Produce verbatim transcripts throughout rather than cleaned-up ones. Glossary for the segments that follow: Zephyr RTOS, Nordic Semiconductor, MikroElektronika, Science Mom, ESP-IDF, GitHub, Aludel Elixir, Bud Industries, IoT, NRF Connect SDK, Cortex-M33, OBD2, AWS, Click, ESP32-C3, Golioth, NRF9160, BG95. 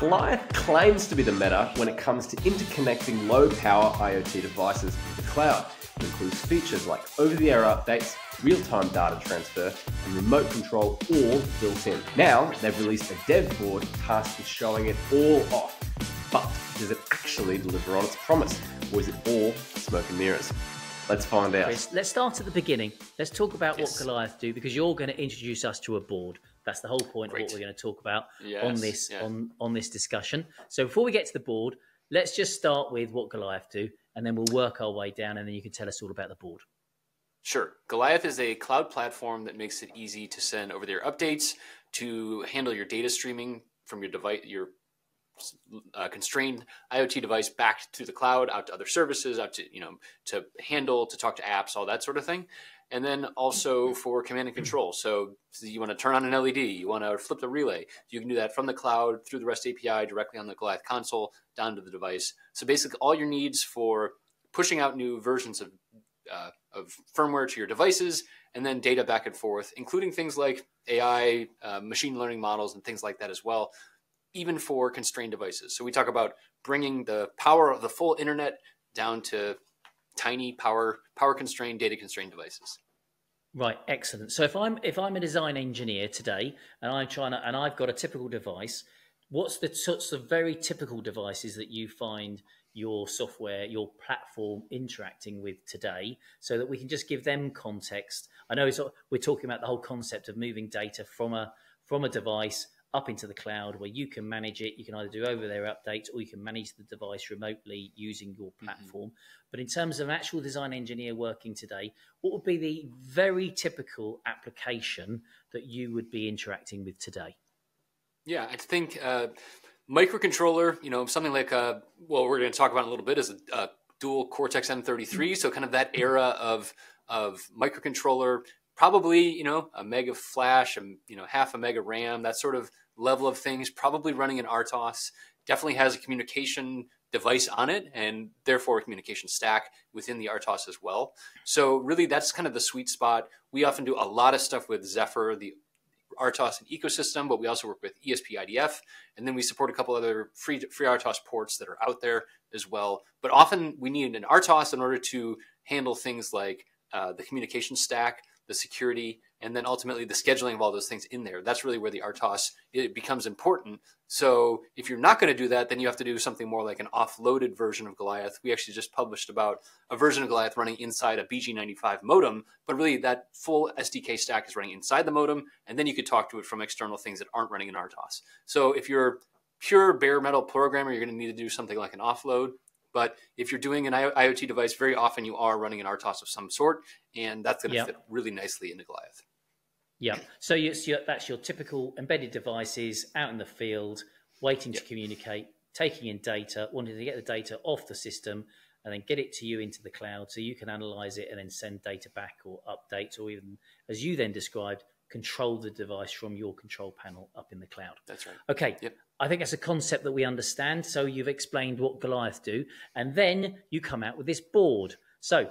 Golioth claims to be the meta when it comes to interconnecting low-power IoT devices to the cloud. It includes features like over-the-air updates, real-time data transfer, and remote control all built in. Now, they've released a dev board tasked with showing it all off. But does it actually deliver on its promise, or is it all smoke and mirrors? Let's find out. Chris, let's start at the beginning. Let's talk about yes. what Golioth do, because you're going to introduce us to a board. That's the whole point Great. of what we're going to talk about yes. on this yeah. on, on this discussion. So before we get to the board, let's just start with what Golioth do, and then we'll work our way down, and then you can tell us all about the board. Sure. Golioth is a cloud platform that makes it easy to send over-the-air updates, to handle your data streaming from your device, your Uh, constrained IoT device back to the cloud, out to other services, out to, you know, to handle, to talk to apps, all that sort of thing. And then also for command and control. So, so you want to turn on an L E D, you want to flip the relay. You can do that from the cloud through the REST A P I directly on the Golioth console down to the device. So basically all your needs for pushing out new versions of, uh, of firmware to your devices, and then data back and forth, including things like A I, uh, machine learning models, and things like that as well, even for constrained devices. So we talk about bringing the power of the full internet down to tiny power, power constrained, data constrained devices. Right, excellent. So if I'm if I'm a design engineer today, and I'm trying to, and I've got a typical device, what's the sorts of very typical devices that you find your software, your platform interacting with today, so that we can just give them context? I know it's, we're talking about the whole concept of moving data from a from a device up into the cloud, where you can manage it. You can either do over-the-air updates, or you can manage the device remotely using your platform. Mm-hmm. But in terms of an actual design engineer working today, what would be the very typical application that you would be interacting with today? Yeah, I think uh, microcontroller, you know, something like, uh, well, we're going to talk about in a little bit, is a, a dual Cortex-M thirty-three. Mm-hmm. So kind of that era of, of microcontroller, probably, you know, a mega flash and, you know, half a mega RAM, that sort of level of things, probably running an R T O S, definitely has a communication device on it, and therefore a communication stack within the R T O S as well. So really that's kind of the sweet spot. We often do a lot of stuff with Zephyr, the R T O S and ecosystem, but we also work with E S P I D F, and then we support a couple other free, free R T O S ports that are out there as well. But often we need an R T O S in order to handle things like uh, the communication stack, the security, and then ultimately the scheduling of all those things in there. That's really where the R T O S, it becomes important. So if you're not going to do that, then you have to do something more like an offloaded version of Golioth. We actually just published about a version of Golioth running inside a B G ninety-five modem, but really that full S D K stack is running inside the modem, and then you could talk to it from external things that aren't running an R T O S. So if you're pure bare metal programmer, you're going to need to do something like an offload. But if you're doing an IoT device, very often you are running an R T O S of some sort, and that's going to yep. fit really nicely into Golioth. Yeah. So you, so that's your typical embedded devices out in the field, waiting yep. to communicate, taking in data, wanting to get the data off the system, and then get it to you into the cloud so you can analyze it and then send data back or updates, or even, as you then described, control the device from your control panel up in the cloud. That's right. Okay. Yep. I think that's a concept that we understand. So you've explained what Golioth do, and then you come out with this board. So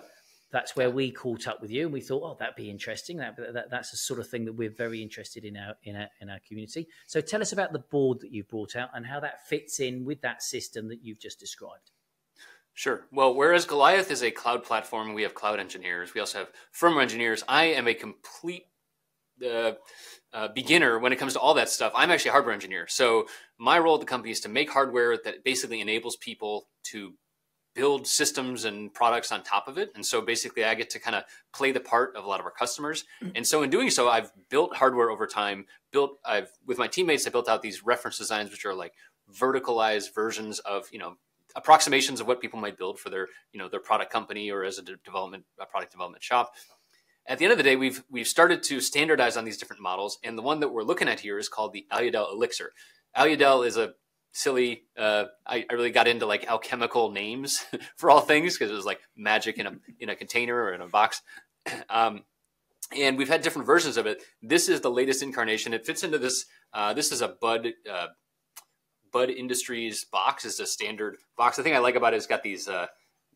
that's where we caught up with you, and we thought, oh, that'd be interesting. That, that that's the sort of thing that we're very interested in our in our in our community. So tell us about the board that you brought out and how that fits in with that system that you've just described. Sure. Well, whereas Golioth is a cloud platform, we have cloud engineers. We also have firmware engineers. I am a complete Uh, uh, beginner when it comes to all that stuff. I'm actually a hardware engineer. So my role at the company is to make hardware that basically enables people to build systems and products on top of it. And so basically I get to kind of play the part of a lot of our customers. And so in doing so, I've built hardware over time, built, I've, with my teammates, I built out these reference designs, which are like verticalized versions of, you know, approximations of what people might build for their, you know, their product company or as a development, a product development shop. At the end of the day, we've we've started to standardize on these different models, and the one that we're looking at here is called the Aludel Elixir. Aludel is a silly, uh, I, I really got into like alchemical names for all things because it was like magic in a in a container or in a box. Um, and we've had different versions of it. This is the latest incarnation. It fits into this. Uh, this is a Bud uh, Bud Industries box. It's a standard box. The thing I like about it is it's got these. Uh,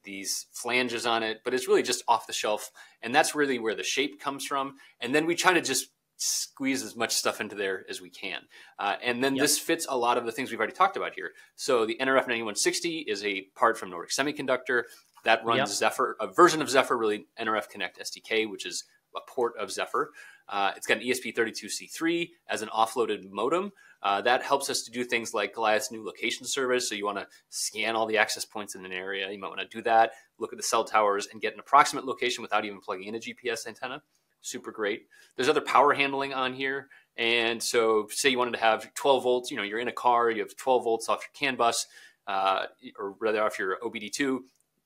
these flanges on it, but it's really just off the shelf. And that's really where the shape comes from. And then we try to just squeeze as much stuff into there as we can. Uh, and then yep. this fits a lot of the things we've already talked about here. So the N R F nine one six zero is a part from Nordic Semiconductor that runs yep. Zephyr, a version of Zephyr, really N R F Connect S D K, which is a port of Zephyr. Uh, it's got an E S P thirty-two C three as an offloaded modem. Uh, that helps us to do things like Golioth's new location service. So you want to scan all the access points in an area. You might want to do that, look at the cell towers, and get an approximate location without even plugging in a G P S antenna. Super great. There's other power handling on here. And so say you wanted to have twelve volts, you know, you're in a car, you have twelve volts off your CAN bus, uh, or rather off your O B D two.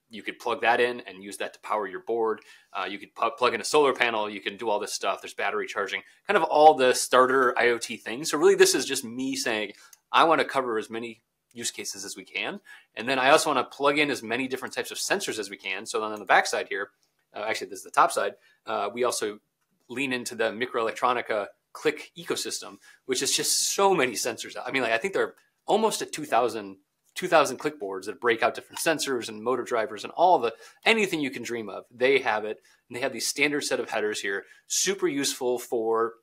You could plug that in and use that to power your board. Uh, you could pu plug in a solar panel. You can do all this stuff. There's battery charging, kind of all the starter IoT things. So really this is just me saying, I want to cover as many use cases as we can. And then I also want to plug in as many different types of sensors as we can. So then on the back side here, uh, actually this is the top side, uh, we also lean into the MikroElektronika Click ecosystem, which is just so many sensors. I mean, like I think there are almost at two thousand click boards that break out different sensors and motor drivers and all the, anything you can dream of, they have it. And they have these standard set of headers here, super useful for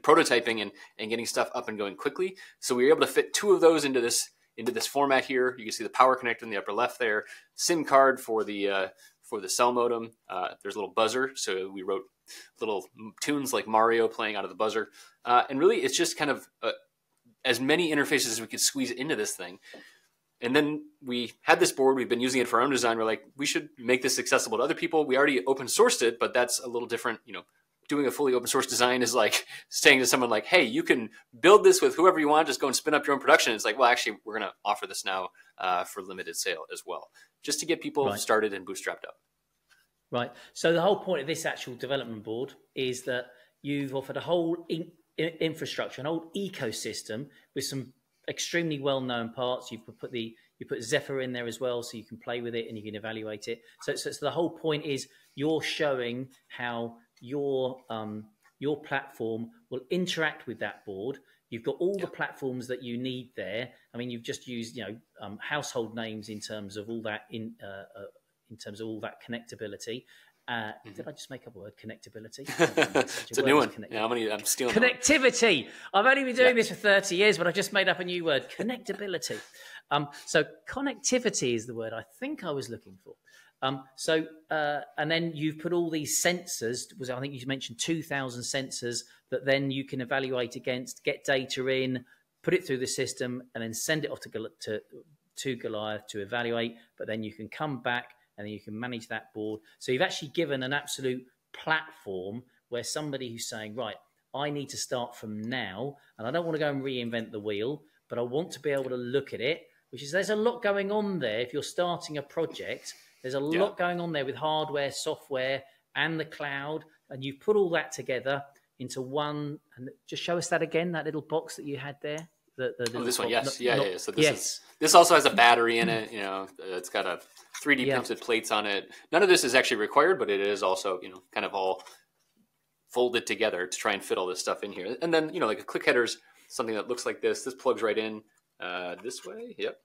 prototyping and, and getting stuff up and going quickly. So we were able to fit two of those into this, into this format here. You can see the power connector in the upper left there, SIM card for the, uh, for the cell modem. Uh, there's a little buzzer. So we wrote little tunes like Mario playing out of the buzzer. Uh, and really it's just kind of a, as many interfaces as we could squeeze into this thing. And then we had this board, we've been using it for our own design. We're like, we should make this accessible to other people. We already open sourced it, but that's a little different. You know, doing a fully open source design is like saying to someone like, hey, you can build this with whoever you want, just go and spin up your own production. It's like, well, actually we're going to offer this now uh, for limited sale as well, just to get people right. started and bootstrapped up. Right. So the whole point of this actual development board is that you've offered a whole in infrastructure, an old ecosystem with some extremely well-known parts. You've put the you put Zephyr in there as well, so you can play with it and you can evaluate it. So, so, so the whole point is you're showing how your um, your platform will interact with that board. You've got all yeah. the platforms that you need there. I mean, you've just used you know um, household names in terms of all that in uh, uh, in terms of all that connectability. Uh, mm-hmm. Did I just make up a word? Connectability. It's a, a new one. Yeah, I'm, gonna, I'm stealing connectivity. One. I've only been doing yeah. this for thirty years, but I just made up a new word: connectability. um, so connectivity is the word I think I was looking for. Um, so uh, and then you've put all these sensors. Was I think you mentioned two thousand sensors that then you can evaluate against, get data in, put it through the system, and then send it off to to, to Golioth to evaluate. But then you can come back. And then you can manage that board. So you've actually given an absolute platform where somebody who's saying, right, I need to start from now, and I don't want to go and reinvent the wheel, but I want to be able to look at it, which is there's a lot going on there. If you're starting a project, there's a yeah. lot going on there with hardware, software, and the cloud. And you put all that together into one. And just show us that again, that little box that you had there. The, the, the oh, this one, yes, not, yeah, not, yeah. So this yes. is this also has a battery in it. You know, it's got a three D yeah. printed plates on it. None of this is actually required, but it is also you know kind of all folded together to try and fit all this stuff in here. And then you know like a click header's something that looks like this. This plugs right in uh, this way. Yep,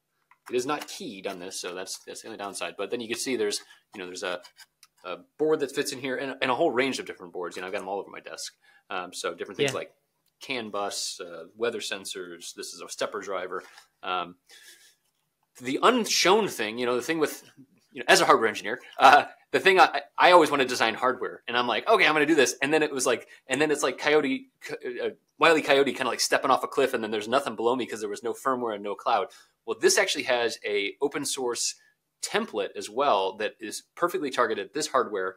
it is not keyed on this, so that's that's the only downside. But then you can see there's you know there's a, a board that fits in here and, and a whole range of different boards. You know, I've got them all over my desk. Um, so different things yeah. like CAN bus, uh, weather sensors. This is a stepper driver. Um, the unshown thing, you know, the thing with, you know, as a hardware engineer, uh, the thing I, I always want to design hardware, and I'm like, okay, I'm going to do this, and then it was like, and then it's like Coyote, uh, Wile E. Coyote, kind of like stepping off a cliff, and then there's nothing below me because there was no firmware and no cloud. Well, this actually has a open source template as well that is perfectly targeted at this hardware.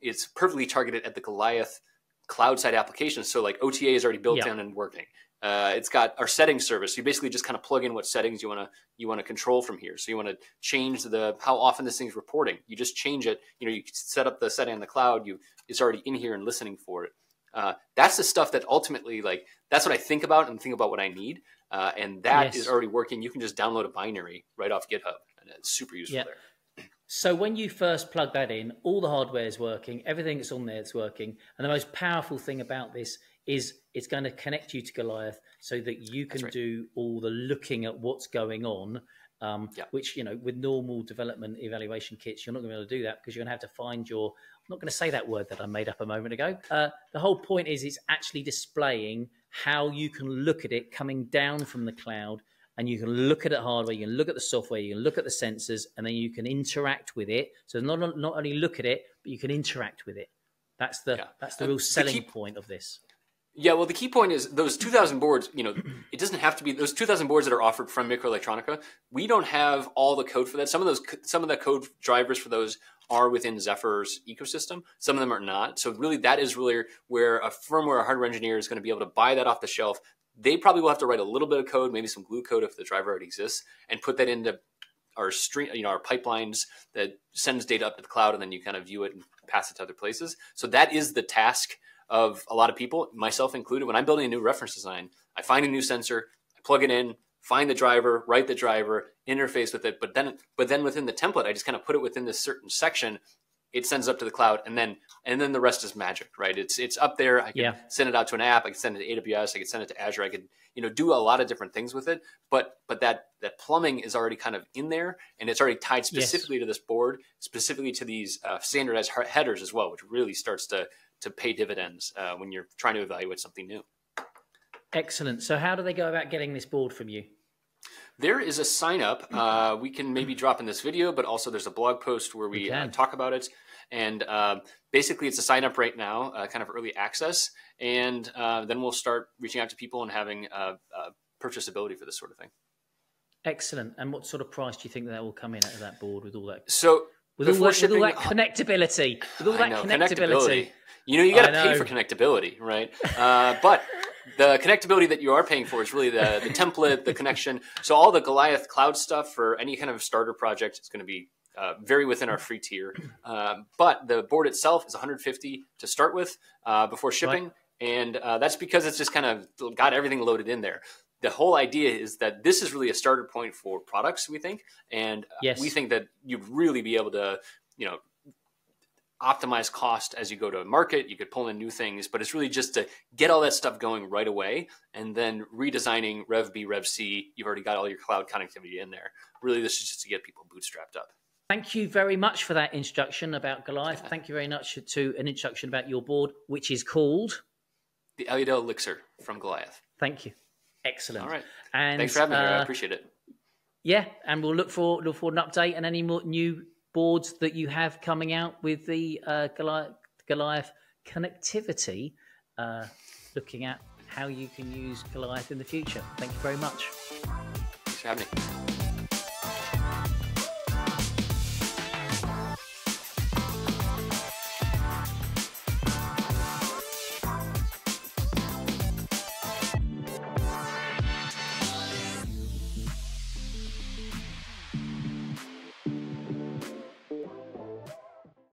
It's perfectly targeted at the Golioth cloud side applications. So like O T A is already built yeah. in and working. Uh, it's got our settings service. So you basically just kind of plug in what settings you want to, you want to control from here. So you want to change the, how often this thing's reporting, you just change it. You know, you set up the setting in the cloud, you, it's already in here and listening for it. Uh, that's the stuff that ultimately like, that's what I think about and think about what I need. Uh, and that yes. is already working. You can just download a binary right off GitHub and it's super useful yeah. there. So when you first plug that in, all the hardware is working, everything that's on there is working. And the most powerful thing about this is it's going to connect you to Golioth so that you can right. do all the looking at what's going on, um, yeah. which, you know, with normal development evaluation kits, you're not going to be able to do that because you're going to have to find your, I'm not going to say that word that I made up a moment ago. Uh, the whole point is it's actually displaying how you can look at it coming down from the cloud, and you can look at it hardware, you can look at the software, you can look at the sensors, and then you can interact with it. So not, not only look at it, but you can interact with it. That's the, yeah. that's the and real selling the key, point of this. Yeah, well, the key point is those two thousand boards, you know, it doesn't have to be those two thousand boards that are offered from MikroElektronika. We don't have all the code for that. Some of those, some of the code drivers for those are within Zephyr's ecosystem. Some of them are not. So really that is really where a firmware or hardware engineer is going to be able to buy that off the shelf. They probably will have to write a little bit of code, maybe some glue code if the driver already exists, and put that into our stream, you know, our pipelines that sends data up to the cloud, and then you kind of view it and pass it to other places. So that is the task of a lot of people, myself included. When I'm building a new reference design, I find a new sensor, I plug it in, find the driver, write the driver, interface with it. But then, but then within the template, I just kind of put it within this certain section. It sends up to the cloud, and then and then the rest is magic, right? It's it's up there. I can yeah. send it out to an app. I can send it to A W S. I can send it to Azure. I could you know do a lot of different things with it. But but that that plumbing is already kind of in there, and it's already tied specifically yes. to this board, specifically to these uh, standardized headers as well, which really starts to to pay dividends uh, when you're trying to evaluate something new. Excellent. So how do they go about getting this board from you? There is a sign up. Uh, we can maybe drop in this video, but also there's a blog post where we, we uh, talk about it. And uh, basically it's a sign up right now, uh, kind of early access. And uh, then we'll start reaching out to people and having uh, uh, purchasability for this sort of thing. Excellent. And what sort of price do you think that will come in out of that board with all that? So with all that, shipping, with all that connectability, with all that know, connectability. connectability, you know, you got to pay for connectability, right? Uh, but the connectability that you are paying for is really the, the template, the connection. So all the Golioth cloud stuff for any kind of starter project is going to be uh, very within our free tier. Uh, but the board itself is one hundred fifty dollars to start with uh, before shipping. Right. And uh, that's because it's just kind of got everything loaded in there. The whole idea is that this is really a starter point for products, we think. And yes. we think that you'd really be able to, you know, optimize cost as you go to market. You could pull in new things, but it's really just to get all that stuff going right away, and then redesigning Rev B, Rev C. You've already got all your cloud connectivity in there. Really, this is just to get people bootstrapped up. Thank you very much for that introduction about Golioth. Yeah. Thank you very much to an introduction about your board, which is called the Aludel Elixir from Golioth. Thank you. Excellent. All right. And thanks for having uh, me. I appreciate it. Yeah, and we'll look for look for an update and any more new boards that you have coming out with the uh, Golioth, Golioth connectivity, uh, looking at how you can use Golioth in the future. Thank you very much. Thanks for having me.